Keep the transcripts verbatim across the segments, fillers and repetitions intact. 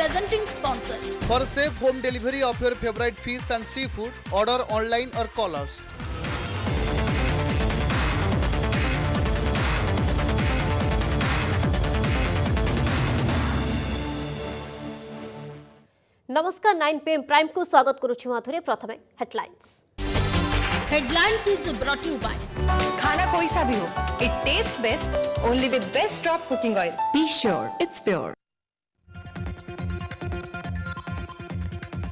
presenting sponsor. For safe home delivery of your favorite fish and seafood, order online or call us. नमस्कार nine PM एम प्राइम को स्वागत करुछु माथरे प्रथमे headlines headlines is brought you by खाना कोई सा भी हो it taste best only with best drop cooking oil be sure it's pure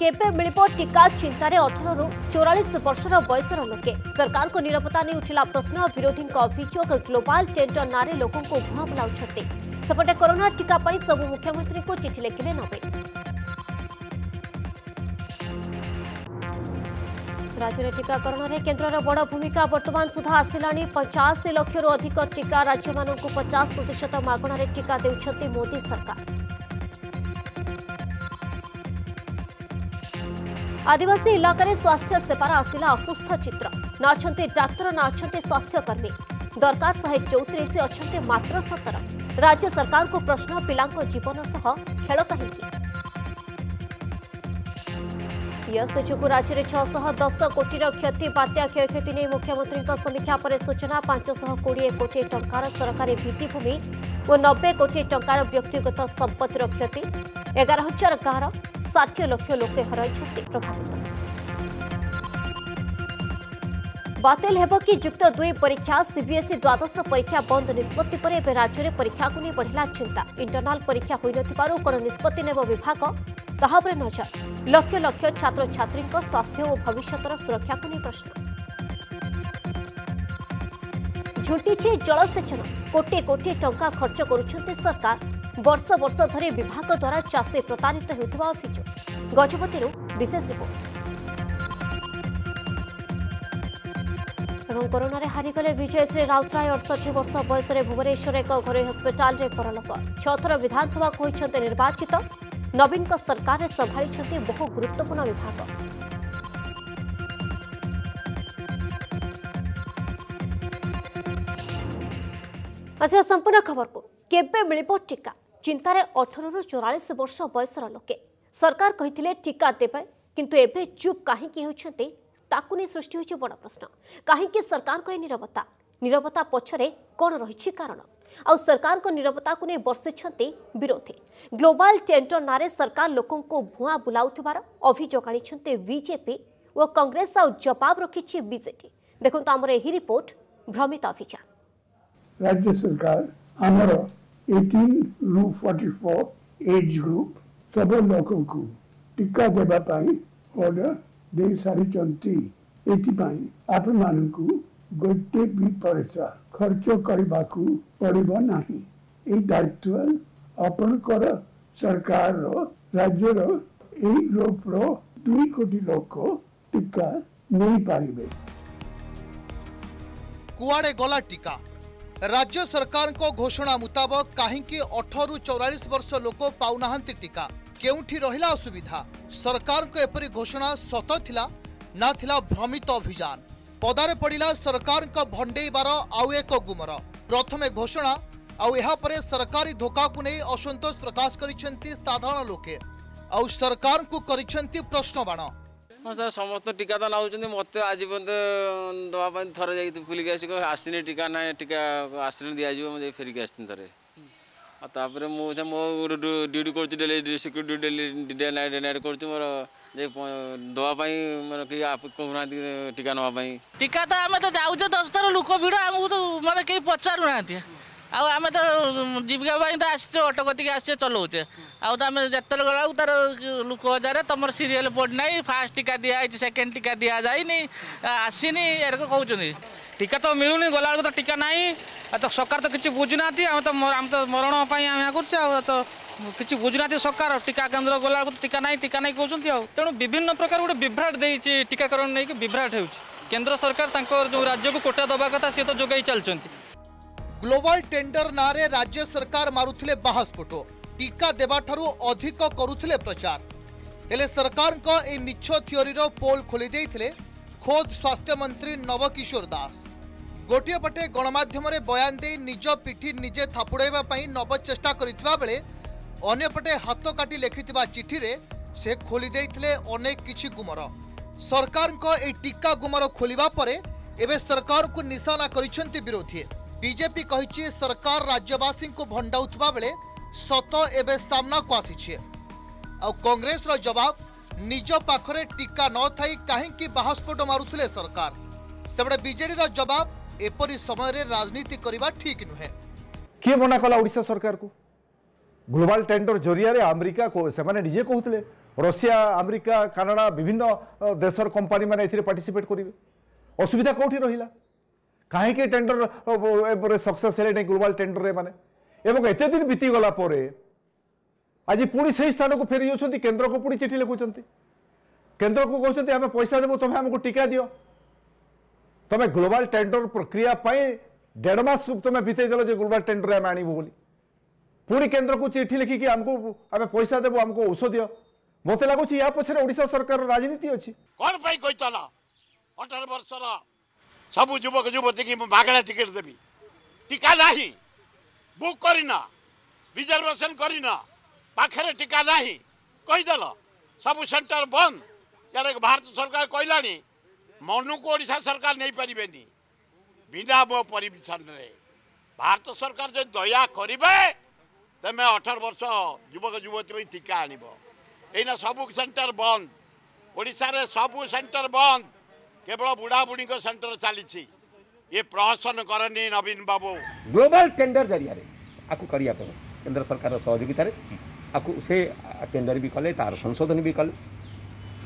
केपे मिलिपो टीका चिंतारे अठारह रु चौवालीस वर्षर बयसर लोके सरकार को निरापत्ता नहीं उठला प्रश्न विरोधी अभियोग ग्लोबल टेंडर नारे लोकों को भुआ बुलाउछते सेपटे कोरोना टीका पई सब मुख्यमंत्री को चिट्ठी लिखिले नबे राज्य में टीकाकरण में केन्द्र बड़ भूमिका वर्तमान सुधा आसला पचास लक्षर अधिक टीका राज्य को पचास प्रतिशत मगणारे टीका देउछति मोदी सरकार आदिवासी इलाके स्वास्थ्य सेवार आसला असुस्थ चित्र ना अच्छे डाक्तर ना अच्छे स्वास्थ्यकर्मी दरकार शहे चौतीस अच्छे मात्र सतर राज्य सरकार को प्रश्न पिलांको जीवन सह खेल कहीं यसजु राज्य में छह दस कोटी क्षति बात्या क्षयति नहीं मुख्यमंत्री समीक्षा पर सूचना पांचश कोड़े कोटी टंकार सरकारी भित्तिभूमि और नब्बे कोटी टंकार व्यक्तिगत संपत्तिर क्षति एगार हजार गांव षाठी लक्ष लोके हराइछथि प्रभावित बातिल हेबो कि युक्त दुई परीक्षा सी बी एस ई द्वादश परीक्षा बंद निष्पत्ति पर एवं राज्य में परीक्षा को नहीं बढ़ला चिंता इंटरनाल परीक्षा होइनथिबारु कोन निष्पत्ति नेबो विभाग ताहापर नजर लक्ष लक्ष छात्र छात्री स्वास्थ्य और भविष्यर सुरक्षा को नहीं प्रश्न झुंटी जलसेचन कोटी कोटी टंका खर्च करुछंते सरकार वर्ष वर्ष धरे विभाग द्वारा चाषी प्रताड़ित होता अभियोग गजपति विशेष रिपोर्ट कोरोना हारिगले विजयश्री राउतराय अड़सठी वर्ष बयस भुवनेश्वर एक घरे हस्पिटाल परलोक छथर विधानसभा होते निर्वाचित नवीन का सरकार ने संभाली बहु गुरुत्वपूर्ण विभाग आसिया संपूर्ण खबर को केबे मिलिबो टीका चिंतार अठारह रु चौवालीस वर्ष बयसर लोके सरकार कही टीका देवे किंतु एबे चुप कहीं होती ताकुनी सृष्टि हो बड़ प्रश्न कहीं सरकार को नीरवता नीरवता पछरे कौन रही कारण आउ सरकार को नीरवता को नहीं बर्षिंट विरोधी ग्लोबल टेंडर नारे सरकार लोकों को भुआ बुलाउथिबार अभियोग आनिछन्ते बीजेपी और कांग्रेस आउ जवाब रखी बीजेडी देखंतु हमर एही रिपोर्ट भ्रमित अभियान राज्य सरकार हमर अठारह रु चौवालीस एज ग्रुप सब लोकों को टीका देबा पाई ऑर्डर दे सारी चंती एति पाई आपन मानन को गोटे भी पैसा खर्च करने को पड़े ना ये दायित्व अपन सरकार राज्य ग्रुप दुई कोटी लोक टीका नहीं पारे कुआड़े गला टीका राज्य सरकार को घोषणा मुताबक कहीं अठारह चौवालीस वर्ष लोक पाऊना टीका केउठी रहिला असुविधा सरकार को एपरी घोषणा सत थिला ना थिला भ्रमित अभियान पदारे पड़ा सरकार का भंडेबार आउ एक गुमर प्रथमे घोषणा आउ यहाँ सरकारी धोखा को नहीं असंतोष प्रकाश करिसेंती साधारण लोके आउ सरकार को करिसेंती प्रश्नबाण हाँ सर समस्त टीका तो नाउछन मत आज पर्यटन दवापाई थर जा बुलिक आसने टीका ना टीका आसने दिजाव फेरिक आसनी थे मुझे मो ड्यूटी कर security daily day night day night कर मोर दवापाई मैं कहीं कहूना टीका नापाई टीका तो आम तो जाऊ दस थर लोक भिड़ आमको तो मैं कहीं पचारू ना आम तो जीविका तो आसचे अटो कटिक आसचे चलाऊचे आम जिते गला तार लोक हजार तुम सीरीयल पड़ना फास्ट टीका दिखाई सेकेंड टीका दि जाए आसनी एरक कहते टीका तो मिलूनी गला तो टीका ना तो सरकार तो किसी बुझुना आम तो आम तो मरण तो किसी बुझुना सरकार टीका केन्द्र गला टीका ना टीका ना कहते हैं तेणु विभिन्न प्रकार गोटे विभ्राट देती टीकाकरण नहीं कि विभ्राट हो केन्द्र सरकार जो राज्य को कोटा दवा कथा सी तो जोगाई चलते ग्लोबल टेंडर ना राज्य सरकार मारुले बाहास्फोट टीका देवाठार अधिक करुले प्रचार हेले सरकार ए मिछ थियोरी पोल खोली खोद स्वास्थ्य मंत्री नवकिशोर दास गोटे पटे गणमाध्यम बयान दे निज पिठी निजे थापुड़ाइबा नव चेष्टा करितबा बेले अन्यपटे हाथ काटी लिखिथिबा चिठी रे से खोली देइथिले अनेक किछि गुमर। सरकार को ए टीका गुमर खोलिबा परे एबे सरकार को निशाना करिसेंती विरोधी। बीजेपी कहिछि सरकार राज्यवासी को भंडाउथबा बेले सत एबे सामना को आसीछि। आ कांग्रेस रो जवाब निज पाखरे टीका न थाई काहेकि बाहस्फोट मारुथिले सरकार। सेबडे बीजेडी रो जवाब एपरि समय रे राजनीति करबा ठीक नुहे। के मना कला ओडिसा सरकार को ग्लोबल टेंडर जरिया रे अमेरिका को से माने निजे कहूतले रशिया अमेरिका कनाडा विभिन्न देशर कंपनी माने एथिरे पार्टिसिपेट करिवे। असुविधा कोठी रहिला काहे के टेंडर सक्सेस हेले नै ग्लोबल टेंडर रे माने एवं एते दिन बीती गला परे आज पुणी से स्थान को फेरी होसंती। केंद्र को पुणी चिठी लिखुचंती, केंद्र को कहसंती हमें पैसा देबो तमे हमको टीका दियो। तमे ग्लोबल टेंडर प्रक्रिया पय डेढ़ मास तमे बीते देलो जे ग्लोबल टेंडर रे मानिबो बोली पूरी केंद्र को चिठी लिखिकी हमको आम पैसा देव आमको औषध दियो। मत लगुच या पछरे ओडिशा सरकार राजनीति अच्छी कौन पाई कहीतल अठारह वर्षर सब युवक युवती की मागणा टिकेट देवी टीका नहीं बुक करना रिजर्वेशन करना पाखे टीका नहीं कहीदेल सब सेंटर बंद। यार भारत सरकार कहला मनु को ओडिशा सरकार नहीं पारे बिना मो परमिशन भारत सरकार जो दया करे तेज अठारह वर्ष युवक युवती टीका आना सबू सेंटर बंद। ओडिशा रे सबू सेंटर बंद केवल बुढ़ा बुढ़ी को सेंटर चली ये प्रहसन करनी नवीन बाबू। ग्लोबल टेंडर जरिया आपको करिया पड़ो केंद्र सरकार सहयोगित आपको से टेंडर भी कले तार संशोधन भी कले।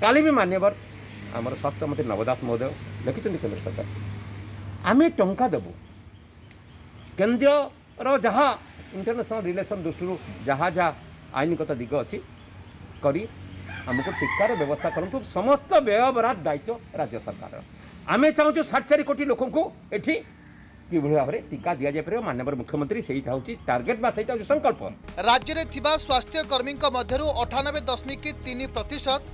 काली भी मान्यवर आम स्वास्थ्य मंत्री नव दास महोदय लिखित केंद्र सरकार आम टंका देवु केन्द्र जहाँ इंटरनेशनल रिलेशन दृष्टि जहाँ जहाँ आईनगत दिग अच्छी करी आमको टीकार व्यवस्था करूँ। समस्त व्ययबरात दायित्व राज्य सरकार। आम चाहूँ साठ चार कोटी लोक एटी कि भाव में टीका दि जापर माननीय मुख्यमंत्री से टार्गेट बा संकल्प। राज्य में स्वास्थ्यकर्मी मध्य अठानबे दशमिक तीन प्रतिशत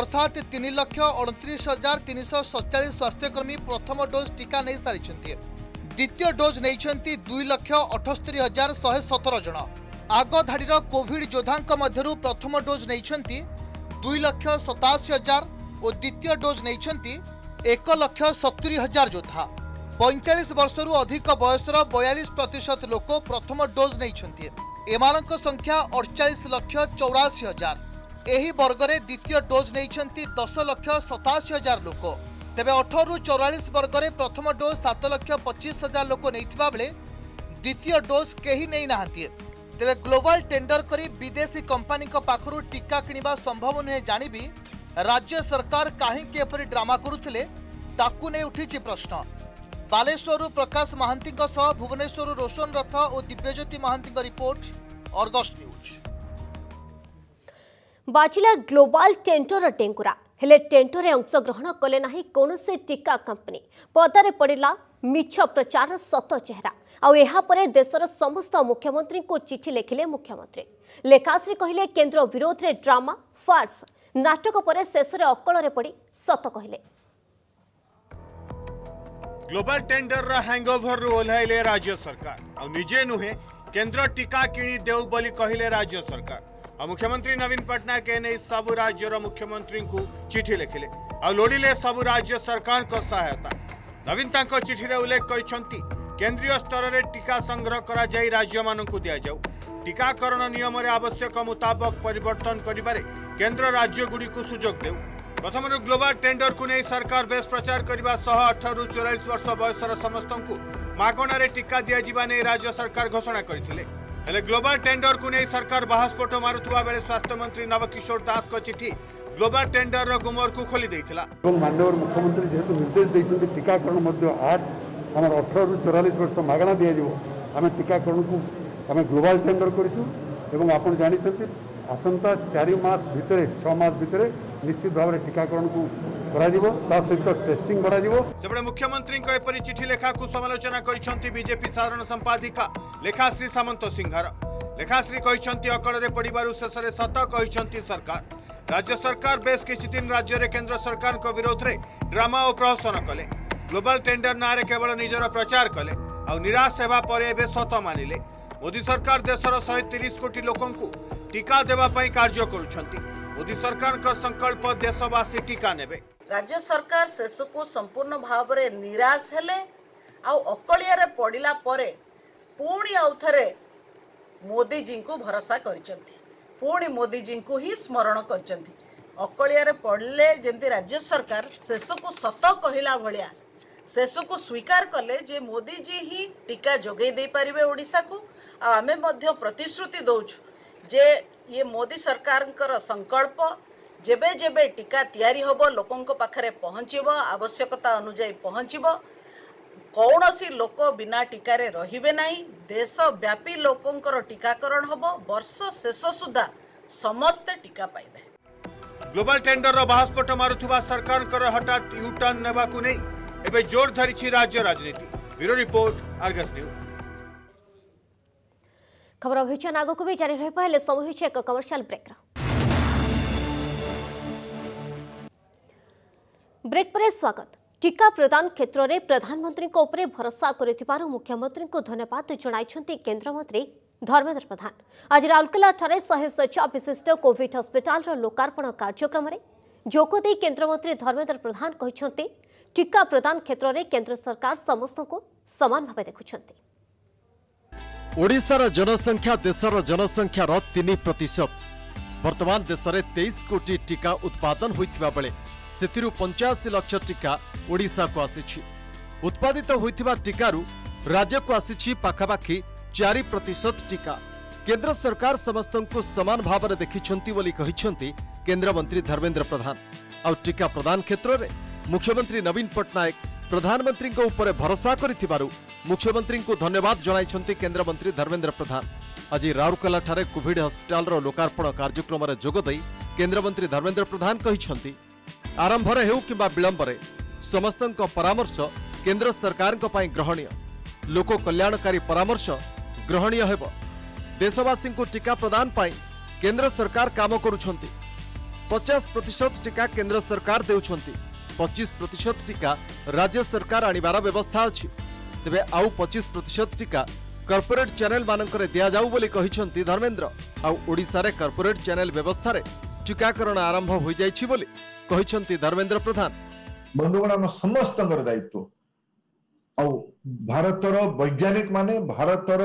अर्थात तीन लक्ष अड़तीस हजार तीन सौ सैंतालीस स्वास्थ्यकर्मी प्रथम डोज टीका नहीं सारी द्वितीय डोज नहीं दुई लक्ष अठस्तरी हजार शहे सतर जन। आग धाड़ी कोविड योद्धा मध्य प्रथम डोज नहीं दुई लक्ष सताशी हजार और द्वितीय डोज नहीं एक लक्ष सत्तरी हजार योद्धा। पैंतालीस वर्ष रु अधिक बयसर बयालीस प्रतिशत लोक प्रथम डोज नहीं एमानक संख्या अड़चाश लक्ष चौराशी हजार। यही वर्ग में द्वितीय डोज नहीं दस लक्ष सताशी हजार लोक। तेबे अठारु चौरालीस वर्ग में प्रथम डोज सात लक्ष पचीस हजार लोक नहींथिबा बेले द्वितीय डोज कहीं नहीं नाहंती। तेबे ग्लोबल टेंडर करी विदेशी कंपनी का पाखरु टीका किनिबा संभव नुहे जानी भी राज्य सरकार काहींके एपरि ड्रामा करुथिले ताकु नै उठिछि प्रश्न। बालेश्वरु प्रकाश महांतीक सह भुवनेश्वरु रोशन रथ और दिव्यज्योति महांतीक रिपोर्ट अर्गस न्यूज। बाचिला ग्लोबल टेंडर टेंकुरा हेले टेंटर अंशग्रहण कले ना कौन से टीका कंपनी पदारे पड़ा मिछ प्रचार सत चेहरा। आपर देशर समस्त मुख्यमंत्री को चिठी लिखिले मुख्यमंत्री। लेखाश्री कहले केंद्र विरोध रे ड्रामा फार्स नाटक पर शेष अकल रे पड़ी सत कहले। ग्लोबल टेंडर हैंगओवर ओल्हाइले राज्य सरकार आ निजे नुहे केंद्र टीका किणी देउ बोली कहले राज्य सरकार। आ मुख्यमंत्री नवीन पटनायक एने सबु राज्यर मुख्यमंत्री को चिठी लिखिले आ लोड़िले सबु राज्य सरकार को सहायता। नवीन तांक चिठी रे उल्लेख करिसेंती केंद्रीय स्तर रे टीका संग्रह करा जाई राज्य मानकु दिया जाऊ। टीकाकरण नियम रे आवश्यक मुताबक परिवर्तन करिबारे केंद्र राज्य गुडी को सुजोग देऊ। प्रथम ग्लोबल टेंडर को नै सरकार बेस प्रचार करिबा सह अठारु चौरालीस वर्ष बयसर समस्त को मागणारे टीका दिया जिबा नै राज्य सरकार घोषणा करथिले। हेले ग्लोबल टेंडर को नहीं सरकार बाहस्फोट मारुवा बेले स्वास्थ्य मंत्री नवकिशोर दास को चिठी ग्लोबल टेंडर गुमर को खोली देइथिला। माननीय मुख्यमंत्री जेहेतु निर्देश देइछन्ती टीकाकरण मध्ये आठ हमर अठारह रु चौवालीस वर्ष मागणा दिया जिवो। आमे टीकाकरण को आमे ग्लोबल टेंडर करिछु एवं आपण जानिछन्ती आसंता चार मास भितरे छह मास भितरे निश्चित भाव में टीकाकरण को करा जिवो ता सहित टेस्टिंग करा जिवो। सेबडे मुख्यमंत्री को एपरि चिठी लेखा को समालोचना करिछन्ती बीजेपी साधारण संपादिका लेखाश्री सामंत सिंहार। लेखाश्री कहते अकड़े पड़वर शेषे सत कहते सरकार। राज्य सरकार बेस किसी दिन राज्य में केंद्र सरकार को विरोध रे ड्रामा और प्रहसन कले। ग्लोबल टेंडर ना केवल निजर प्रचार कले आउ निराश होगा सत मानिले। मोदी सरकार देशर एक सौ तीस कोटी लोक टीका देवाई कार्य करुछंती। मोदी सरकार का संकल्प देशवासी टीका नेबे। राज्य सरकार शेष को संपूर्ण भाव में निराश हेले अकलिया पड़िला परे पुणी आउ थे मोदी जी को भरोसा करिसेंती, पुणी मोदी जी को ही स्मरण करिसेंती। अकलिया पड़े जमती राज्य सरकार शेष को सत कहला भाया शेष को स्वीकार कले जे मोदी जी ही टीका जोगे दे पारिबे ओडिसा को। आमे मध्य प्रतिश्रुति दौछु जे ये मोदी सरकार संकल्प जेबे जेबे टीका तैयारी होब लोकंक पाखरे पहुँचब आवश्यकता अनुजाई पहुँचब कौनसी लोक बिना टीकार रहिबे नहीं। देशव्यापी लोकंकर टीकाकरण होब वर्ष शेष सुधा समस्ते टीका पाइबे। ग्लोबल टेंडर बास्फोट मारुवा सरकार हठात यूटर्न नेबाकू नहीं एबे जोर धरिछि राज्य राजनीति। Bureau report Argus news. खबर अभियान आगो को भी जारी रह पाले। समय होइछ एक कमर्शियल ब्रेक। ब्रेक पर स्वागत। टीका प्रदान क्षेत्र में प्रधानमंत्री उपरे भरोसा करथिबारु मुख्यमंत्री को धन्यवाद जणाइछन्ति केंद्रमंत्री धर्मेन्द्र प्रधान। आज राउरकेला ठारे एक सौ सत्तर विशिष्ट कोविड हॉस्पिटल लोकार्पण कार्यक्रम रे जोको दे केंद्रमंत्री धर्मेन्द्र प्रधान कहिसन्ति टीका प्रदान क्षेत्र में केंद्र सरकार समस्त को समान भाव देखुछन्ति। ओडिशार जनसंख्या देशर जनसंख्यार तीन प्रतिशत। वर्तमान देश में तेईस कोटी टीका उत्पादन होइथिबा बेले सेतिरु पचासी लाख टीका ओडिशा को आसीछि। उत्पादित होइथिबा टीकारु राज्य को आसीछि पाखापाखि चार प्रतिशत टीका। केंद्र सरकार समस्त को समान भाव देखिछन्ति बोली कहिछन्ति केंद्रमंत्री धर्मेन्द्र प्रधान। आ टीका प्रदान क्षेत्र में मुख्यमंत्री नवीन पट्टनायक प्रधानमंत्री उपर भरोसा कर मुख्यमंत्री को धन्यवाद जणाइछन्ति केंद्रमंत्री धर्मेन्द्र प्रधान। आज राउरकेला ठारे कोविड हॉस्पिटल लोकार्पण कार्यक्रम में जोगदे केंद्रमंत्री धर्मेन्द्र प्रधान कहिछन्ति आरंभरे हेउ किबा विलंबरे समस्तंक परामर्श केंद्र सरकार को पाई ग्रहणीय लोक कल्याणकारी परामर्श ग्रहणीय हेबो। देशवासी को टीका प्रदान पाई केंद्र सरकार काम करुछन्ति। पचास प्रतिशत टीका केंद्र सरकार देउछन्ति, पच्चीस प्रतिशत टीका राज्य सरकार आनिबार व्यवस्था अछि। तबे आउ पच्चीस प्रतिशत टीका कॉर्पोरेट चैनल मानकरे दिया जाऊ बोली कहिसंती धर्मेन्द्र। आउ ओडिसा रे कॉर्पोरेट चैनल व्यवस्था रे टीकाकरण आरंभ होई जाईछि बोली कहिसंती धर्मेन्द्र प्रधान। बंधुगण हम समस्तकर दायित्व आउ भारतर वैज्ञानिक माने भारतर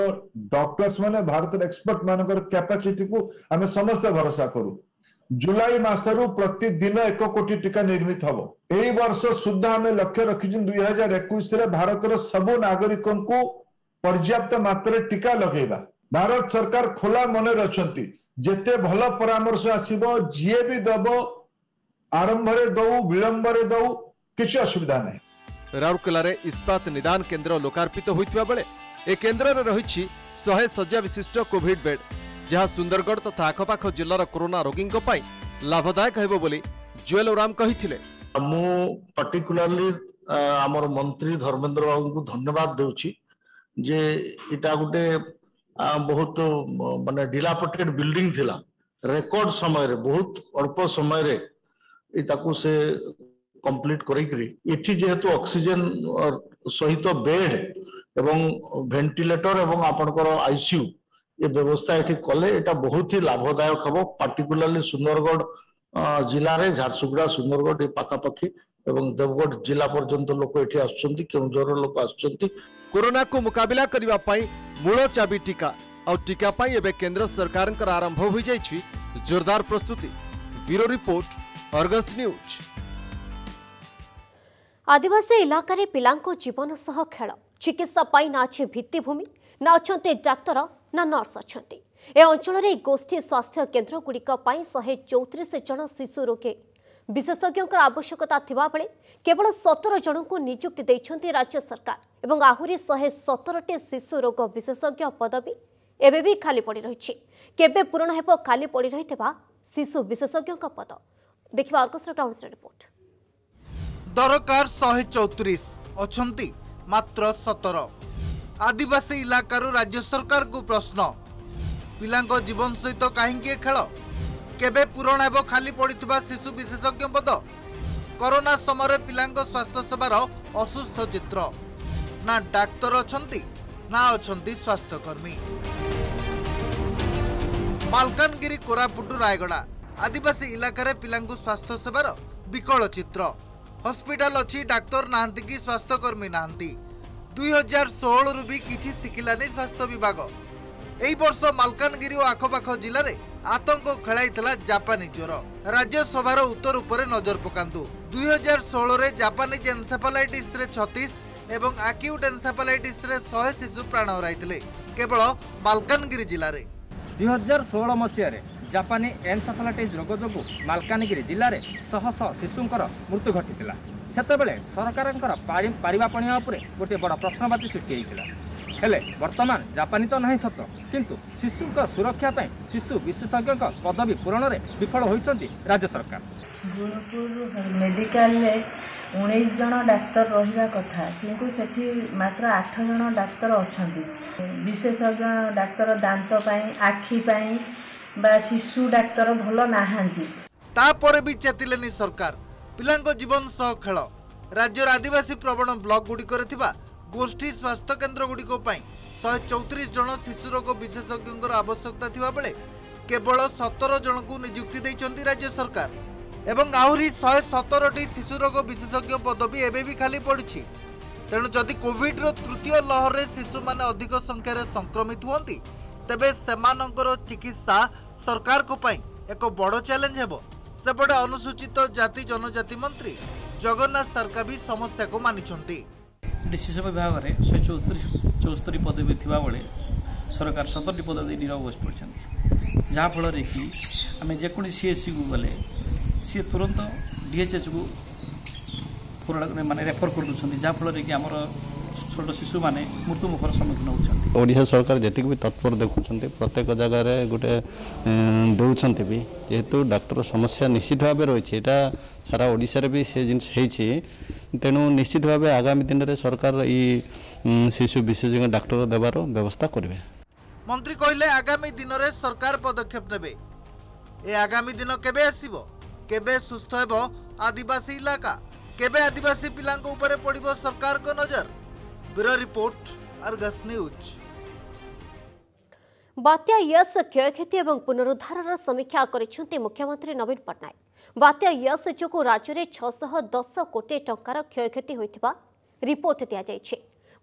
डॉक्टर्स माने भारतर एक्सपर्ट मानकर कैपेसिटी को हम समस्त भरोसा करू। जुलाई मासरू प्रतिदिन एक कोटी टीका निर्मित हम। एई वर्ष सुधा आम लक्ष्य रखी दुई हजार एकुश भारतर सबु नागरिक को पर्याप्त मात्रा टीका लगेगा। भारत सरकार खोला मन रखते जेते भल परामर्श आसीबो जिए भी दब आरंभ रे दऊ विलंब रे दऊ किछ असुविधा नहीं। राउरकेला रे इस्पात निदान केंद्र लोकार्पित होइतबा बेले ए केंद्र रे रहिछि सौ सज्जा विशिष्ट कोविड बेड जहाँ सुंदरगढ़ तथा आखपाख जिलार कोरोना रोगी लाभदायक हेबो बोली जुएल ओराम कहिथिले। मु पर्टिकुलरली आमर मंत्री धर्मेन्द्र बाबू को धन्यवाद देउछि जे इटा गोटे बहुत माने डिलापिडेट बिल्डिंग थिला रेकॉर्ड समय रे बहुत अल्प समय रे इताकु से कंप्लीट करै करी एठी जेहेतु ऑक्सीजन और सहित बेड एवं वेंटिलेटर एवं आपनकर आईसीयू ये व्यवस्था ये कले एटा बहुत ही लाभदायक हम। पार्टिकुलारली सुंदरगढ़ जिले में झारसुगुड़ा सुंदरगढ़ पाखापाखि एवं देवगढ़ जिला पर्यंत लोक ये आसुच्चंती केउंझर लोक आसुच्चंती। कोरोना को मुकाबला करबा पई मूल चाबी टीका और टीका पई एबे केंद्र सरकार कर आरंभ हो जाइछि जोरदार प्रस्तुति। Bureau report Argus news. आदिवासी इलाका रे पिलांको जीवन सह खेल चिकित्सा पई नाछि भित्तिभूमि ना अछन्ते डाक्टर ना नर्स अच्छे। ए अंचल में गोष्ठी स्वास्थ्य केन्द्र गुड़िक शहे चौतीस जन शिशु रोगी विशेषज्ञों आवश्यकता थिबा बेले केवल सतर जन को नियुक्ति दैछन्ति राज्य सरकार एवं आहुरी शहे सतर टे शिशु रोग विशेषज्ञ पदवी एबे भी खाली पड़ी रही। केबे पूरण हेबो खाली पड़ी रहितबा शिशु विशेषज्ञ पद देखिबा आर्गस ग्राउंड रिपोर्ट। दरकार शहे चौतीस अच्छी मात्र सतर। आदिवासी इलाकार राज्य सरकार को प्रश्न पिलांको जीवन सहित कहीं खेल केबे पूरण हेबो खाली पड़ता शिशु विशेषज्ञ पद। कोरोना समय पिलांको स्वास्थ्य सेवार असुस्थ चित्र ना डाक्तर अच्छा ना अच्छा स्वास्थ्यकर्मी। मालकानगिरी कोरापुट रायगड़ा आदिवासी इलाकार पिलांगु स्वास्थ्य सेवार विकल चित्र। हस्पिटाल अच्छी डाक्तर नहांती कि स्वास्थ्यकर्मी नहांती। दुई हजार षोलू भी किसी शिखिलानी स्वास्थ्य विभाग। एई वर्ष मालकानगिरी और आखपाख जिले में आतंक खेल जापानी ज्वर। राज्यसभा उत्तर उपर नजर पकातु। दुई हजार षोलह जापानीज एनसेफालाइटिस छत्तीस एवं आक्यूट एनसेफालाइटिस शहे शिशु प्राण हर केवल मालकानगिरी जिले में। दुई हजार षोलह मसीह जापानी एनसेफालाइटिस रोग जो मालकानगिरी जिले में शह शह शिशुंर मृत्यु घटी सेतबेले सरकार पारिवापण गोटे बड़ प्रश्नवाची सृष्टि होता है। बर्तमान जापानी तो नहीं सत किंतु शिशु सुरक्षा पर शिशु विशेषज्ञ पदवी पूरण में विफल होती राज्य सरकार। जोधपुर मेडिकल उन्नीस जन डाक्तर रहा कथा किंतु सेठी मात्र आठ जन डाक्तर अच्छा विशेषज्ञ डाक्तर दांत आखिपाई बा शिशु डाक्तर भल ना भी चेतिले सरकार। पिलांग जीवन सह खेल। राज्यर आदिवासी प्रवण ब्लक गुड़िकर गोष्ठी स्वास्थ्य केन्द्र गुड़िकों शहे चौतीस जन शिशु रोग विशेषज्ञ आवश्यकता थिबा बेले केवल सतर जन को नियुक्ति राज्य सरकार एवं आहुरी शहे सतर टी शिशु रोग विशेषज्ञ पदवी एबे भी खाली पड़ी। तेणु जदि कोविड्र तृतीय लहर में शिशु माने अधिक संख्यार संक्रमित होती तेबे सेमानंकर चिकित्सा सरकार को पाई एक बड़ चैलेंज हेबो। सेपटे अनुसूचित जाति जनजाति मंत्री जगन्नाथ सरकार भी समस्या को मानि शिशु विभाग में शहे चौस्तरी चौस्तरी पदवी थी बेले सरकार सतरटी पदवी नीरव बस पड़ते जहाँफल कि आम जेको सीएससी को गले सी तुरंत डीएचएच को मानने रेफर कर दूसरी जहाँफल कि आमर छोट शिशु मैंने मृत्युमुखर सम्मुखीन होती। ओडिशा सरकार जैक भी तत्पर देखुं प्रत्येक जगार गोटे दे भी जेहेतु डाक्टर समस्या निश्चित भाव रही सारा ओडिशा भी से जिन तेणु निश्चित भाव आगामी दिन में सरकार ये शिशु विशेषज्ञ डाक्टर देवार व्यवस्था करेंगे। मंत्री कहले आगामी दिन में सरकार पदक्षेप नेबे। ए आगामी दिन केबे आसीबो केबे सुस्थ हेबो आदिवासी इलाका केबे आदिवासी पिलांको ऊपर पड़िबो सरकार को नजर। Bureau report Argus news. बात्या यस क्षयक्षति और पुनरुद्धार समीक्षा करिसेंति मुख्यमंत्री नवीन पट्टनायक। बात्या यस जो राज्य में छह दस कोटी टंकार क्षयक्षति होता रिपोर्ट दि जाइए।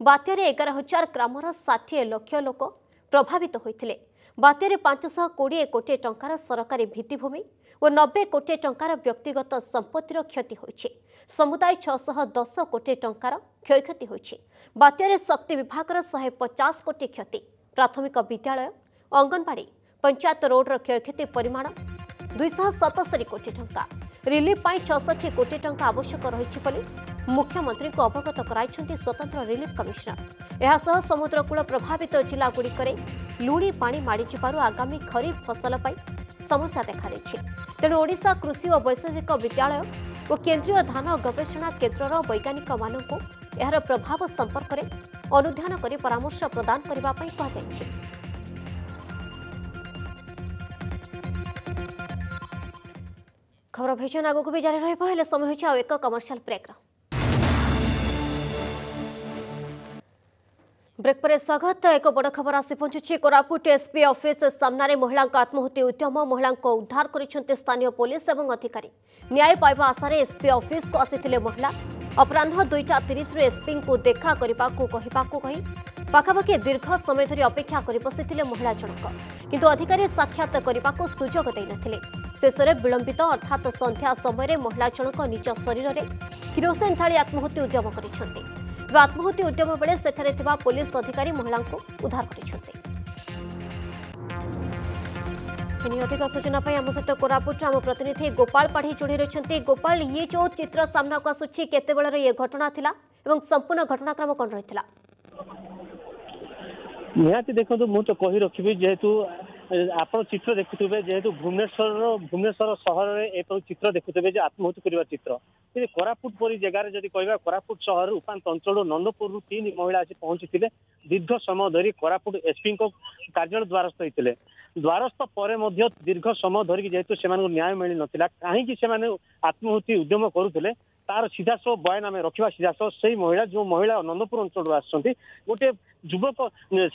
बात्यारे एगार हजार ग्रामर षाठी लक्ष लोक प्रभावित होते। बात्यारे पांचशह कोड़े कोटी टंकार सरकारी भित्तिभूमि और नब्बे कोटी टंकार व्यक्तिगत संपत्तिर क्षति होइछि। समुदाय छह दस कोटी टंकार क्षयक्षति होइछि। बात्यारे शक्ति विभागर शहे पचास कोटी क्षति। प्राथमिक विद्यालय अंगनवाड़ी पंचायत रोडर क्षयक्षति परिमाण दुईश सतस्तरी कोटी टंका। रिलीफ पाई छठी कोटी टंका आवश्यक रही बोली मुख्यमंत्री को अवगत कराइछन्ति स्वतंत्र रिलीफ कमिशनर। यह समुद्रकूल प्रभावित जिलागुड़िकरे लुणी पानी माड़ीजिबारु आगामी खरीफ फसल पर समस्या देखा देखाई। तेणु ओडिशा कृषि और वैषयिक विद्यालय और केन्द्रीय धान गवेषणा केन्द्र वैज्ञानिक मानक यार प्रभाव संपर्क में अनुधान कर परामर्श प्रदान करने कहुई। खबर भेजन आगक भी जारी रही समय हो एक कमर्शियल ब्रेक। ब्रेक पर स्वागत। एक बड़ खबर आसी पहुंची। कोरापुट एसपी ऑफिस सामने महिला आत्महत्या उद्यम महिला उद्धार कर स्थानीय पुलिस और अधिकारी। न्याय पाइबा आशार एसपी ऑफिस को आसी महिला अपराह दुईटा तीस एसपी को देखा कही पाखापाखि दीर्घ समय धरी अपेक्षा कर बसी महिला जनक किंतु अधिकारी साक्षात करने को सुजोग दे शेष में विलंबित अर्थात संध्या समय महिला जनक निज शरीर में किरोसिन ढाली आत्महत्या उद्यम कर आत्महत्या उद्यम बेले सेठारे थिबा पुलिस अधिकारी महिला उद्धार करिसेंते। अधिक सूचना आम सहित कोरापुट आम प्रतिनिधि गोपाल पाढ़ी जोड़ी रही। गोपाल, ये जो चित्र सामना को आसुछि केते बेलर ये घटना थिला एवं संपूर्ण घटनाक्रम कोन रहितला? निहाती देखंतु मु तो कहि रखिबे जेहेतु आपण चित्र देखुथिबे जेहेतु भुवनेश्वर भुवनेश्वर शहर रे ए पर चित्र देखुथिबे जे आत्महत्या करिबा चित्र कोरापुट परी जगार जदि कहबा कोरापुट सहर उपांत अंचल नंदपुर तीन महिला आसी पहुंची दीर्घ समय धरी कोरापुट एसपी को कार्यालय द्वारस्थ होते। द्वारस्थ पर दीर्घ समय धरिक जेहेतु न्याय मिल ना कहीं आत्महत्या उद्यम करुले तार सीधासळ बयान आम रखा सीधासळ से महिला जो महिला नंदपुर अंचल आसुँच गोटे युवक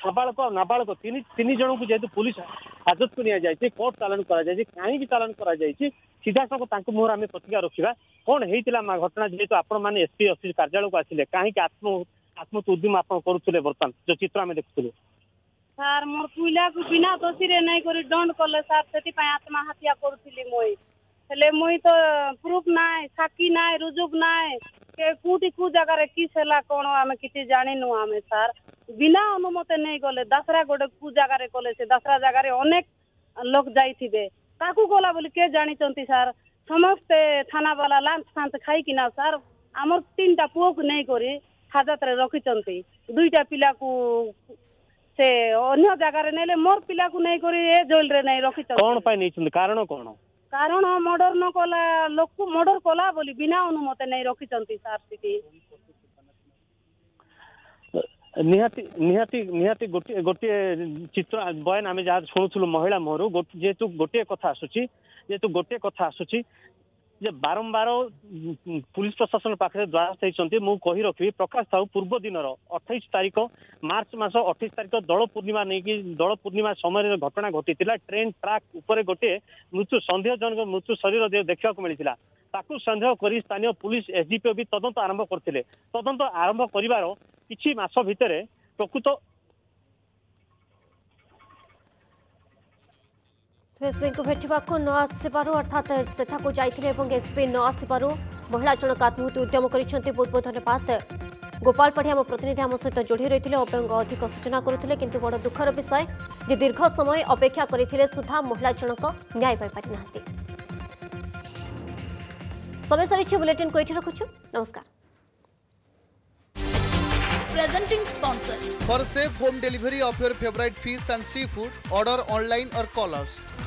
साबालक नाबालक जन को जेहतु पुलिस हाजत को नि जाए कोर्ट चालाण कहीं चालाण कर सीधासख मुहर आम प्रतिकार रखा कौन होता घटना जेहतु आपने एसपी अफिस् कार्यालय को आसिले कहीं आत्म आत्महत्या उद्यम आप करुले बर्तमान जो चित्र आम देखुलु सार मोर पुला को बिना दोषी रे नहीं कर दंड कले सार से आत्महत्या करुली मुई हेले मुई तो प्रूफ नाई साक्षी नाई रुजुब नाई के कूटी कू जगार किसला कौन आम कि जानु आम सार बिना अनुमति नहीं गले दसरा गोटे कू जगार कले से दसरा जगार अनेक लोक जाइए ताकू गला बोली के जानी सार समस्ते थाना वाला लांच फांच खाईकिना सार आमर तीन टा पुओ को नहीं कर हाजत रखिंट दुईटा पिला को से अन्य जगार नहीं मोर पिला को नहीं कर जेल रे नहीं रखी कौन नहीं कारण कौन कारण मर्डर न कला लोक को मर्डर कला बोली बिना अनुमति नहीं रखी सार सीटी निहाती निहाती निहाती गोटे गोटे चित्र बयान आम जहाँ शुणुलु महिला मोहरु जेहेतु गोटे कथा आसुची जेहेतु गोटे कथा आसुची जे बारंबार पुलिस प्रशासन पाखे द्वारस्थ होती मु कही रखी प्रकाश साहू पूर्व दिन अठाईस तारीख मार्च मस अठाईस तारीख दल पूर्णिमा नहीं दल पूर्णिमा समय घटना घटी ट्रेन ट्राक उपर गोटे मृत्यु सन्देहजनक मृत्यु शरीर देखा मिलता ताकू सन्देह कर स्थानीय पुलिस एसडीपीओ भी तदंत आरंभ करते तदंत आरंभ कर किसी मास भितर प्रकृत एसपी को भेटा न आसपू अर्थात सेठा जाते एसपी न आसपू महिला जनक आत्महत्या उद्यम करते बहुत बहुत धन्यवाद गोपाल पाढ़ी आम प्रतिनिधि आम सहित जोड़ी रही है अभयंग अधिक सूचना करुले कि बड़ दुखर विषय जे दीर्घ समय अपेक्षा करते सुधा महिला जनक न्याय पाई ना समय सारी बुलेटिन को ये रखुचु नमस्कार Presenting sponsor. For safe home delivery of your favorite fish and seafood, order online or call us.